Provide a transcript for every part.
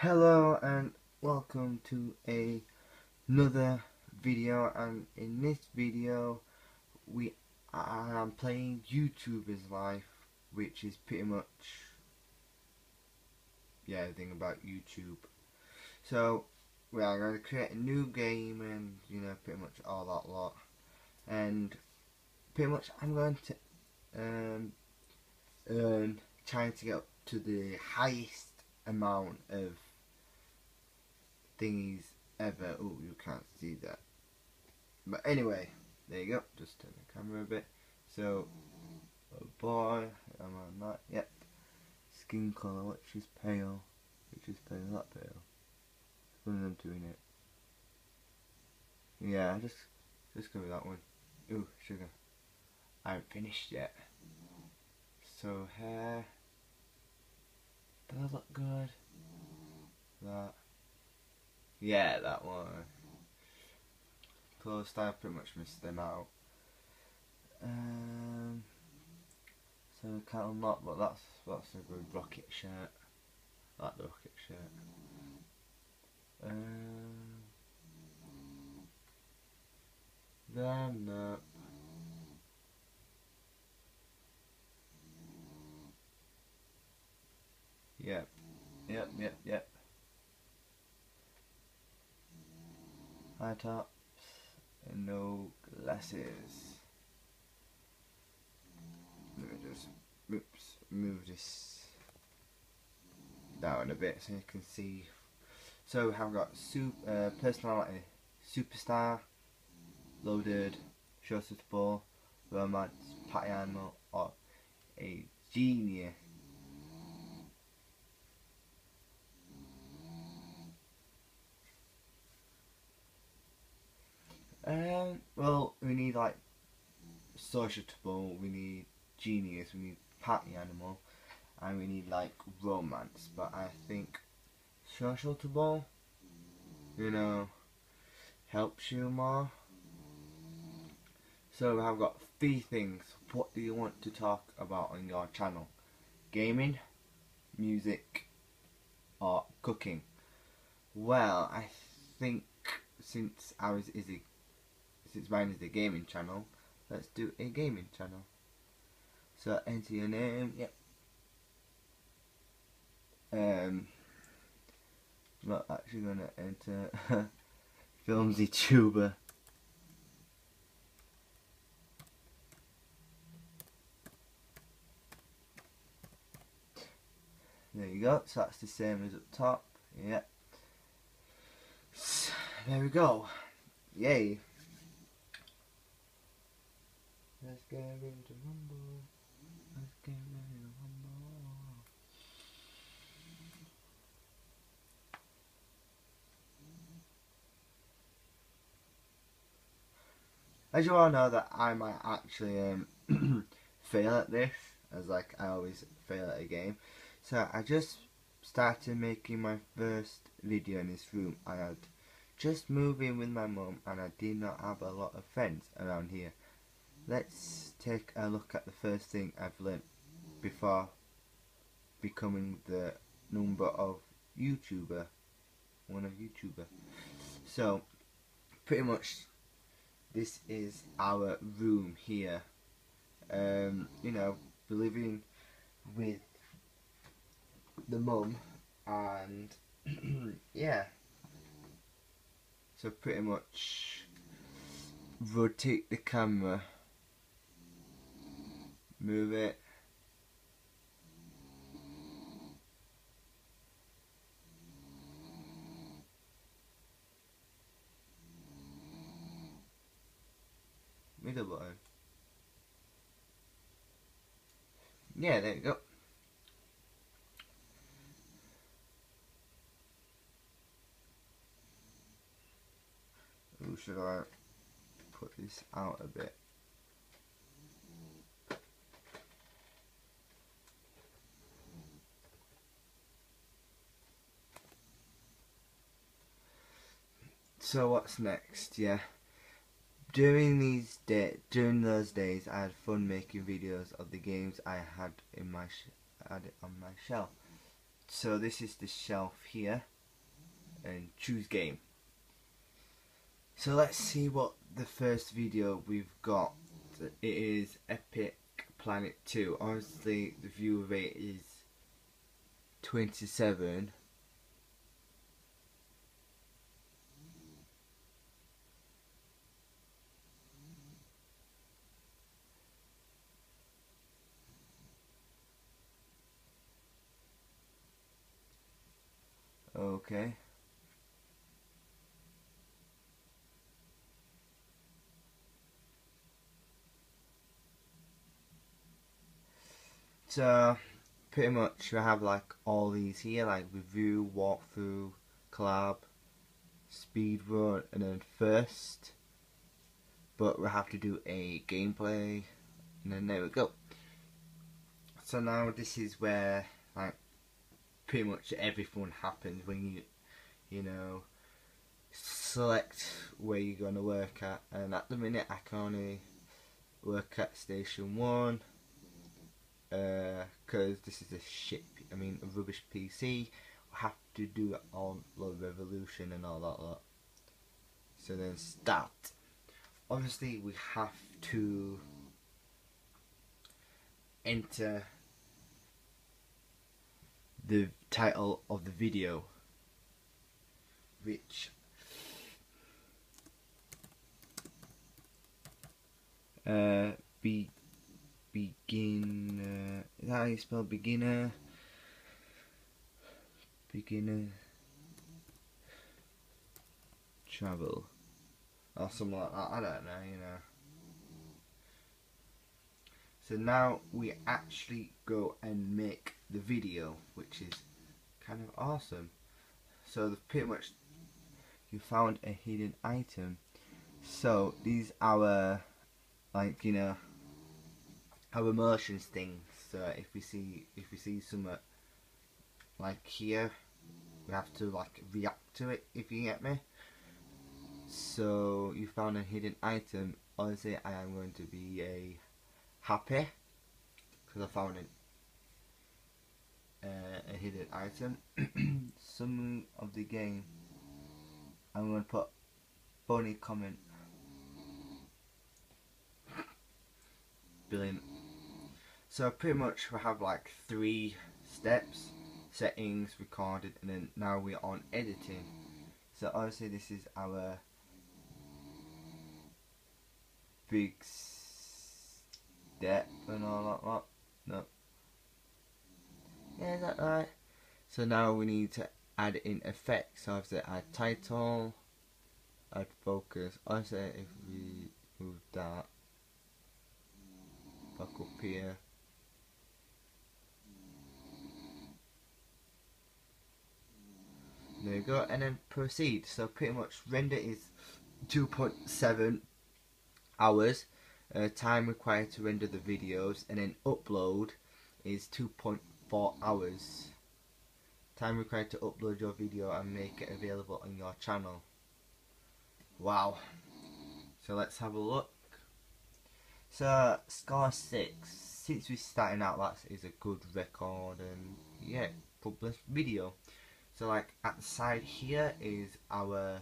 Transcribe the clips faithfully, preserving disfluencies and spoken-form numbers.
Hello and welcome to a, another video, and in this video we I am playing YouTubers Life, which is pretty much yeah everything about YouTube. So we are going to create a new game and you know pretty much all that lot, and pretty much I'm going to um, earn trying to get up to the highest amount of thingies ever. Oh, you can't see that, but anyway, there you go. Just turn the camera a bit. So, oh boy, I'm on that. Yep. Skin colour, which is pale, which is pale, that pale. One of them doing it. Yeah, just, just go with that one. Ooh, sugar. I haven't finished yet. So hair. Does that look good? That. Yeah, that one. Clothes style, pretty much missed them out. Um, so I can't unlock, but that's that's a good rocket shirt. I like the rocket shirt. Um, then no. Yep, yep, yep, yep. High top. And no glasses. Let me just oops, move this down a bit so you can see. So I've got super uh, personality, superstar, loaded, show suitable, romance, party animal, or a genius. Um, well, we need like sociable, we need genius, we need party animal, and we need like romance. But I think sociable, you know, helps you more. So I've got three things. What do you want to talk about on your channel? Gaming, music, or cooking? Well, I think since I was Izzy. Since mine is the gaming channel, let's do a gaming channel. So enter your name, yep. Um, I'm not actually gonna enter Filmsy Tuber. There you go. So that's the same as up top. Yep. So, there we go. Yay. Let's get ready to rumble. Let's get ready to rumble. As you all know, that I might actually um, fail at this, as like I always fail at a game. So I just started making my first video in this room, and I'd just moved in with my mum, and I did not have a lot of friends around here. Let's take a look at the first thing I've learnt before becoming the number of YouTuber, one of YouTuber. So, pretty much, this is our room here. Um, you know, we're living with the mum, and yeah. So pretty much, rotate the camera. Move it. Middle button. Yeah, there you go. Ooh, should I put this out a bit? So what's next? Yeah, during these day, during those days, I had fun making videos of the games I had in my sh had it on my shelf. So this is the shelf here, and choose game. So let's see what the first video we've got. It is Epic Planet two. Honestly, the view rate is twenty-seven. Okay. So pretty much we have like all these here, like review, walkthrough, collab, speedrun, and then first. But we have to do a gameplay, and then there we go. So now this is where like pretty much everything happens when you, you know, select where you're gonna work at. And at the minute I can only work at Station One. Uh, cause this is a shit, I mean a rubbish P C. I have to do it on low revolution and all that lot. So then start. Obviously we have to enter the title of the video, which uh, be Beginner, is that how you spell beginner? Beginner travel or something like that, I don't know, you know. So now we actually go and make the video, which is kind of awesome. So pretty much you found a hidden item. So these are our, like, you know, our emotions thing. So if we see if we see something like here, we have to like react to it, if you get me. So you found a hidden item. Honestly, I am going to be a happy because I found an, uh, a hidden item. Some of the game, I'm going to put funny comment. Brilliant. So pretty much we have like three steps: settings, recorded, and then now we're on editing. So obviously this is our big step and all that lot. No. Yeah, is that right? So now we need to add in effects. So obviously add title, add focus. Obviously if we move that back up here, there you go, and then proceed. So pretty much render is two point seven hours, uh, time required to render the videos, and then upload is two point four hours, time required to upload your video and make it available on your channel. Wow. So let's have a look. So score six, since we're starting out, that is a good record, and yeah, published video. So like at the side here is our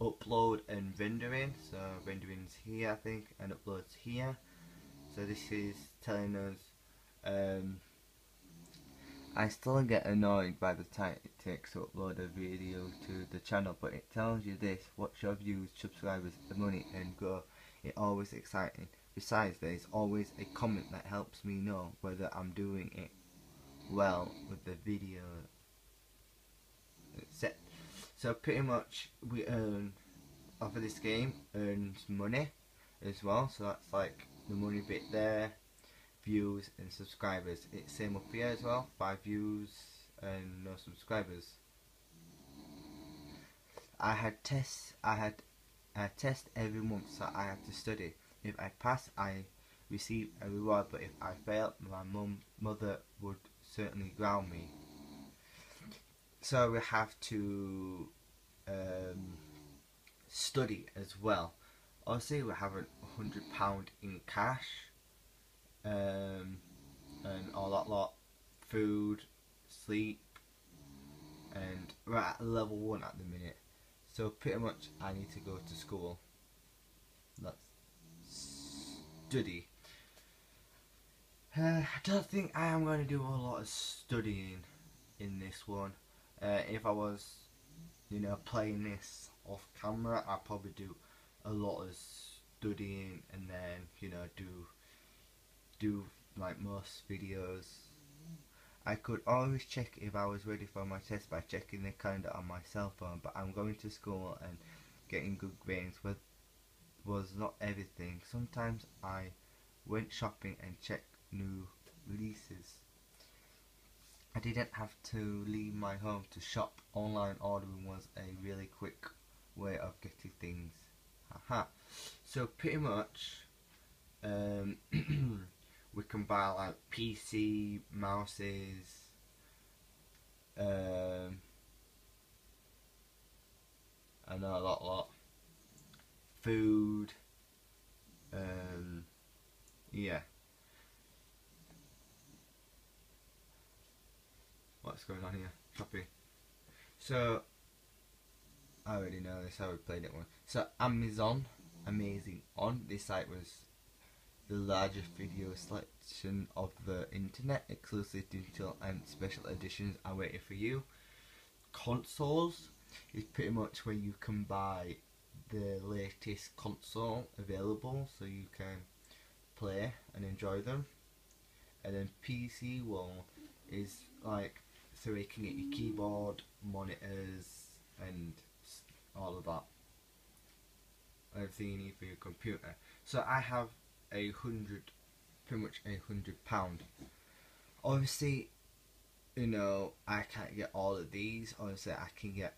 upload and rendering. So rendering's here I think, and upload's here. So this is telling us, um, I still get annoyed by the time it takes to upload a video to the channel, but it tells you this: watch your views, subscribers, the money, and grow. It's always exciting. Besides, there is always a comment that helps me know whether I'm doing it well with the video. Set. So pretty much we earn, off of this game, earns money as well. So that's like the money bit there, views and subscribers. It's same up here as well, five views and no subscribers. I had tests. I had I had tests every month, so I had to study. If I pass, I receive a reward, but if I fail, my mum, mother would certainly ground me. So we have to um, study as well. Obviously, we have one hundred pounds in cash, um, and all that lot, food, sleep, and we're at level one at the minute, so pretty much I need to go to school. Let's study. Uh, I don't think I am going to do a lot of studying in this one. Uh, if I was, you know, playing this off camera, I'd probably do a lot of studying and then, you know, do do like most videos. I could always check if I was ready for my test by checking the calendar on my cell phone, but I'm going to school and getting good grades was not everything. Sometimes I went shopping and checked new releases. I didn't have to leave my home to shop. Online ordering was a really quick way of getting things. Haha. So pretty much um, we can buy like P C, mouses, um, I know a lot lot, food, um, yeah. What's going on here? Shopping. So I already know this, I already played it one. So Amazon, amazing on. This site was the largest video selection of the internet, exclusive digital and special editions are waiting for you. Consoles is pretty much where you can buy the latest console available so you can play and enjoy them. And then P C wall is like so you can get your keyboard, monitors and all of that. Everything you need for your computer. So I have a hundred, pretty much a hundred pound. Obviously, you know, I can't get all of these. Obviously, I can get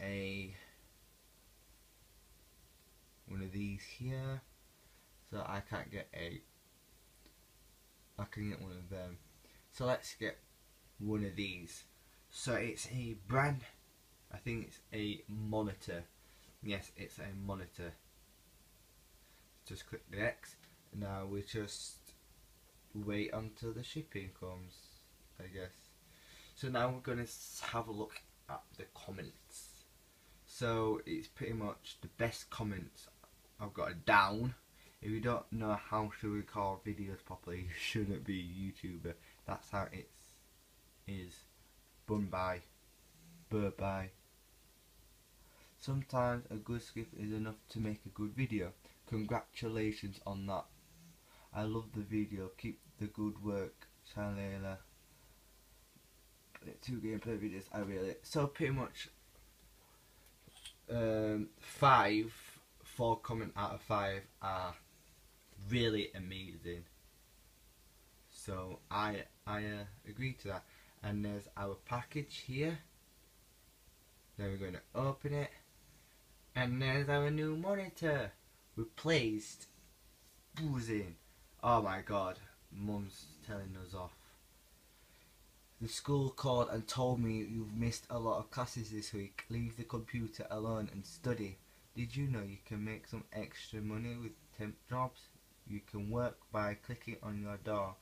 a one of these here. So I can't get a, I can get one of them. So let's get one of these. So it's a brand, I think it's a monitor. Yes, it's a monitor. Just click the X. Now we just wait until the shipping comes, I guess. So now we're going to have a look at the comments. So it's pretty much the best comments. I've got a down. If you don't know how to record videos properly, you shouldn't be a YouTuber. That's how it is. Bun by. Bur by. Sometimes a good script is enough to make a good video. Congratulations on that. I love the video, keep the good work, Shalayla. Two gameplay videos, I really. So pretty much um, five, four comment out of five are really amazing. So I I uh, agree to that. And there's our package here. Then we're going to open it. And there's our new monitor. Replaced boozing. Oh my god, mum's telling us off. The school called and told me you've missed a lot of classes this week. Leave the computer alone and study. Did you know you can make some extra money with temp jobs? You can work by clicking on your door,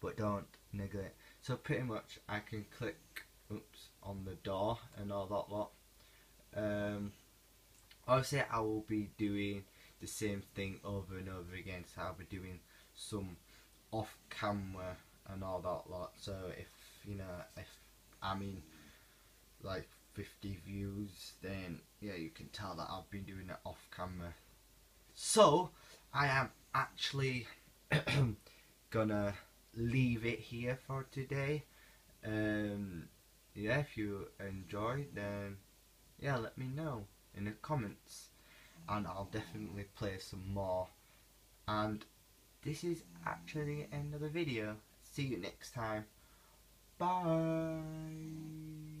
but don't neglect. So pretty much I can click oops on the door and all that lot. Um, obviously I will be doing the same thing over and over again, so I'll be doing some off camera and all that lot. So if you know, if I'm in like fifty views, then yeah, you can tell that I've been doing it off camera. So I am actually gonna leave it here for today. Um yeah, if you enjoyed, then yeah, let me know in the comments and I'll definitely play some more. And this is actually the end of the video. See you next time. Bye.